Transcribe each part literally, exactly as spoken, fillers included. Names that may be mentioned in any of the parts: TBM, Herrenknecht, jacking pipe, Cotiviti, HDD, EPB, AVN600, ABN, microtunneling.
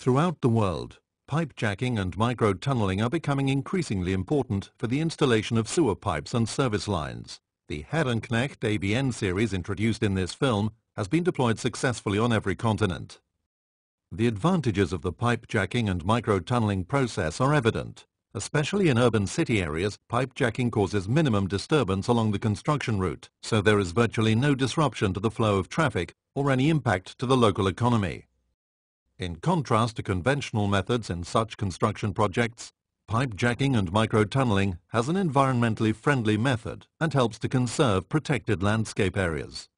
Throughout the world, pipe jacking and microtunneling are becoming increasingly important for the installation of sewer pipes and service lines. The Herrenknecht A B N series introduced in this film has been deployed successfully on every continent. The advantages of the pipe jacking and microtunneling process are evident. Especially in urban city areas, pipe jacking causes minimum disturbance along the construction route, so there is virtually no disruption to the flow of traffic or any impact to the local economy. In contrast to conventional methods in such construction projects, pipe jacking and microtunneling has an environmentally friendly method and helps to conserve protected landscape areas.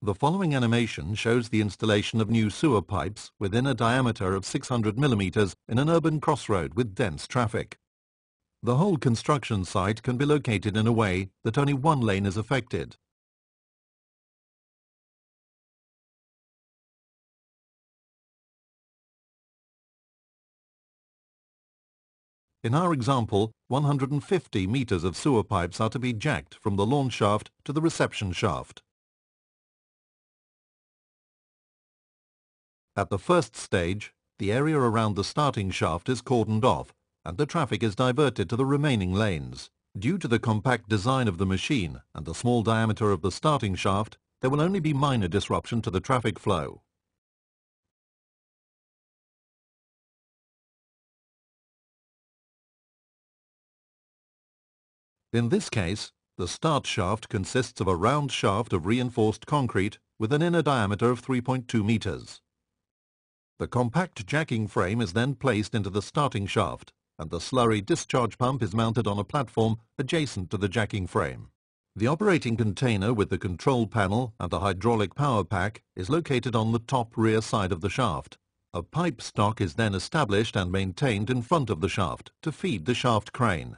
The following animation shows the installation of new sewer pipes within a diameter of six hundred millimeters in an urban crossroad with dense traffic. The whole construction site can be located in a way that only one lane is affected. In our example, one hundred fifty meters of sewer pipes are to be jacked from the launch shaft to the reception shaft. At the first stage, the area around the starting shaft is cordoned off and the traffic is diverted to the remaining lanes. Due to the compact design of the machine and the small diameter of the starting shaft, there will only be minor disruption to the traffic flow. In this case, the start shaft consists of a round shaft of reinforced concrete with an inner diameter of three point two meters. The compact jacking frame is then placed into the starting shaft, and the slurry discharge pump is mounted on a platform adjacent to the jacking frame. The operating container with the control panel and the hydraulic power pack is located on the top rear side of the shaft. A pipe stock is then established and maintained in front of the shaft to feed the shaft crane.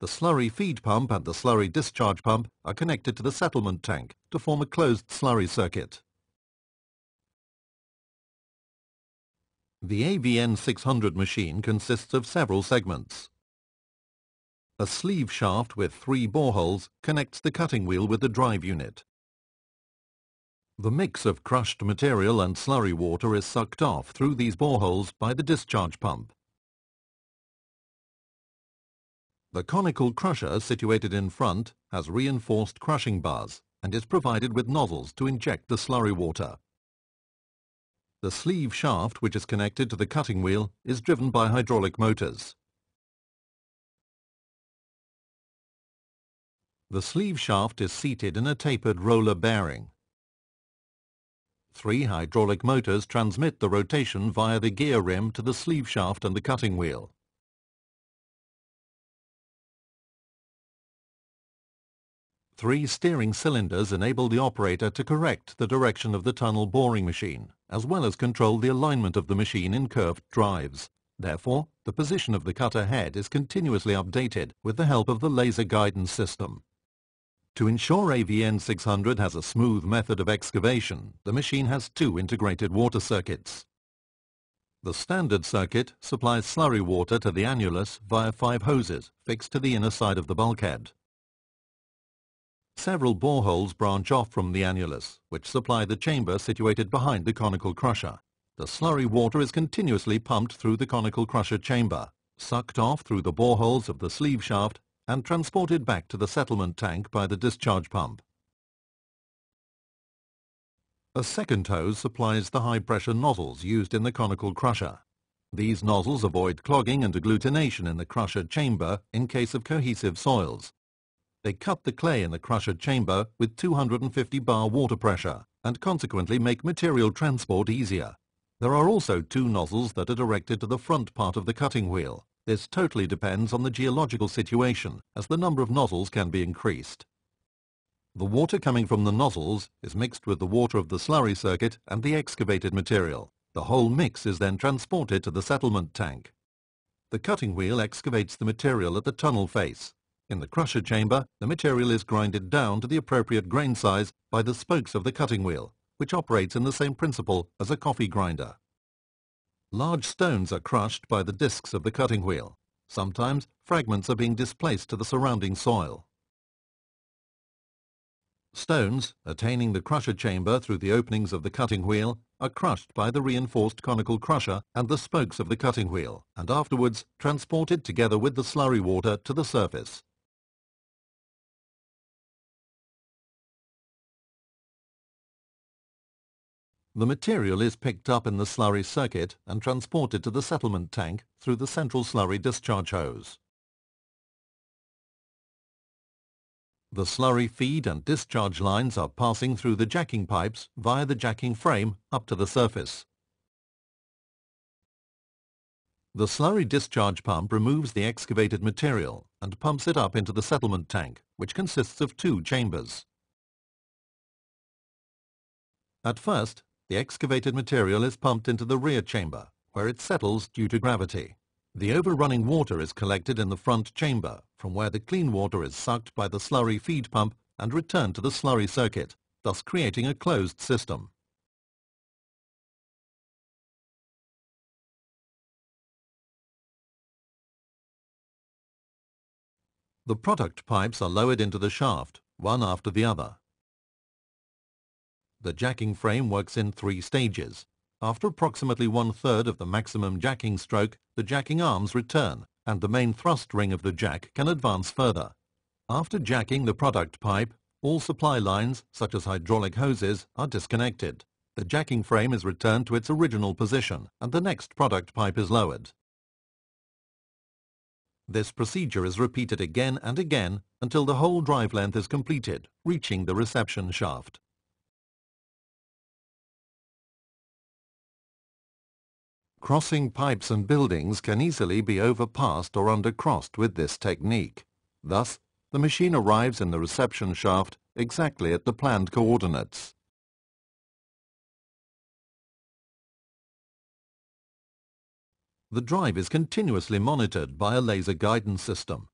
The slurry feed pump and the slurry discharge pump are connected to the settlement tank to form a closed slurry circuit. The A V N six hundred machine consists of several segments. A sleeve shaft with three boreholes connects the cutting wheel with the drive unit. The mix of crushed material and slurry water is sucked off through these boreholes by the discharge pump. The conical crusher situated in front has reinforced crushing bars and is provided with nozzles to inject the slurry water. The sleeve shaft, which is connected to the cutting wheel, is driven by hydraulic motors. The sleeve shaft is seated in a tapered roller bearing. Three hydraulic motors transmit the rotation via the gear rim to the sleeve shaft and the cutting wheel. Three steering cylinders enable the operator to correct the direction of the tunnel boring machine, as well as control the alignment of the machine in curved drives. Therefore, the position of the cutter head is continuously updated with the help of the laser guidance system. To ensure A V N six hundred has a smooth method of excavation, the machine has two integrated water circuits. The standard circuit supplies slurry water to the annulus via five hoses fixed to the inner side of the bulkhead. Several boreholes branch off from the annulus, which supply the chamber situated behind the conical crusher. The slurry water is continuously pumped through the conical crusher chamber, sucked off through the boreholes of the sleeve shaft, and transported back to the settlement tank by the discharge pump. A second hose supplies the high-pressure nozzles used in the conical crusher. These nozzles avoid clogging and agglutination in the crusher chamber in case of cohesive soils. They cut the clay in the crusher chamber with two hundred fifty bar water pressure and consequently make material transport easier. There are also two nozzles that are directed to the front part of the cutting wheel. This totally depends on the geological situation, as the number of nozzles can be increased. The water coming from the nozzles is mixed with the water of the slurry circuit and the excavated material. The whole mix is then transported to the settlement tank. The cutting wheel excavates the material at the tunnel face. In the crusher chamber, the material is grinded down to the appropriate grain size by the spokes of the cutting wheel, which operates in the same principle as a coffee grinder. Large stones are crushed by the discs of the cutting wheel. Sometimes fragments are being displaced to the surrounding soil. Stones, attaining the crusher chamber through the openings of the cutting wheel, are crushed by the reinforced conical crusher and the spokes of the cutting wheel, and afterwards transported together with the slurry water to the surface. The material is picked up in the slurry circuit and transported to the settlement tank through the central slurry discharge hose. The slurry feed and discharge lines are passing through the jacking pipes via the jacking frame up to the surface. The slurry discharge pump removes the excavated material and pumps it up into the settlement tank, which consists of two chambers. At first, the excavated material is pumped into the rear chamber, where it settles due to gravity. The overrunning water is collected in the front chamber, from where the clean water is sucked by the slurry feed pump and returned to the slurry circuit, thus creating a closed system. The product pipes are lowered into the shaft, one after the other. The jacking frame works in three stages. After approximately one-third of the maximum jacking stroke, the jacking arms return, and the main thrust ring of the jack can advance further. After jacking the product pipe, all supply lines, such as hydraulic hoses, are disconnected. The jacking frame is returned to its original position, and the next product pipe is lowered. This procedure is repeated again and again until the whole drive length is completed, reaching the reception shaft. Crossing pipes and buildings can easily be overpassed or undercrossed with this technique. Thus, the machine arrives in the reception shaft exactly at the planned coordinates. The drive is continuously monitored by a laser guidance system.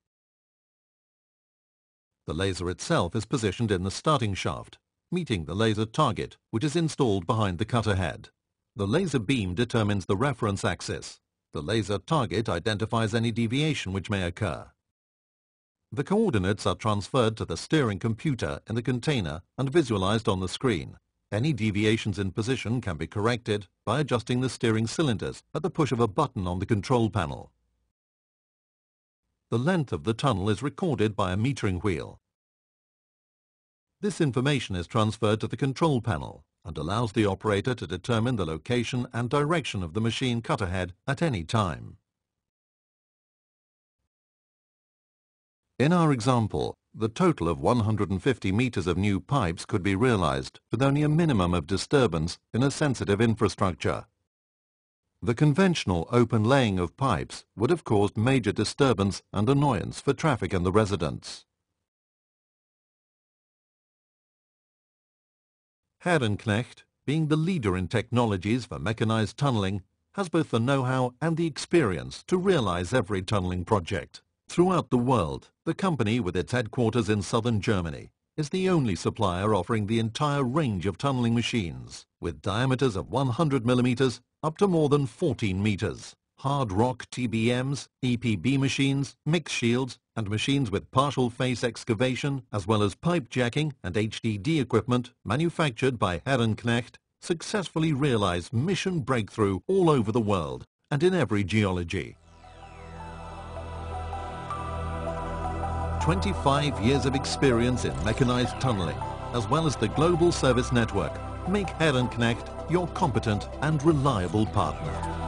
The laser itself is positioned in the starting shaft, meeting the laser target, which is installed behind the cutter head. The laser beam determines the reference axis. The laser target identifies any deviation which may occur. The coordinates are transferred to the steering computer in the container and visualized on the screen. Any deviations in position can be corrected by adjusting the steering cylinders at the push of a button on the control panel. The length of the tunnel is recorded by a metering wheel. This information is transferred to the control panel and allows the operator to determine the location and direction of the machine cutter head at any time. In our example, the total of one hundred fifty meters of new pipes could be realized with only a minimum of disturbance in a sensitive infrastructure. The conventional open laying of pipes would have caused major disturbance and annoyance for traffic and the residents. Herrenknecht, being the leader in technologies for mechanized tunneling, has both the know-how and the experience to realize every tunneling project. Throughout the world, the company, with its headquarters in southern Germany, is the only supplier offering the entire range of tunneling machines, with diameters of one hundred millimeters up to more than fourteen meters. Hard rock T B Ms, E P B machines, mix shields, and machines with partial face excavation, as well as pipe jacking and H D D equipment manufactured by Herrenknecht, successfully realize mission breakthrough all over the world and in every geology. twenty-five years of experience in mechanized tunneling, as well as the global service network, make Herrenknecht your competent and reliable partner.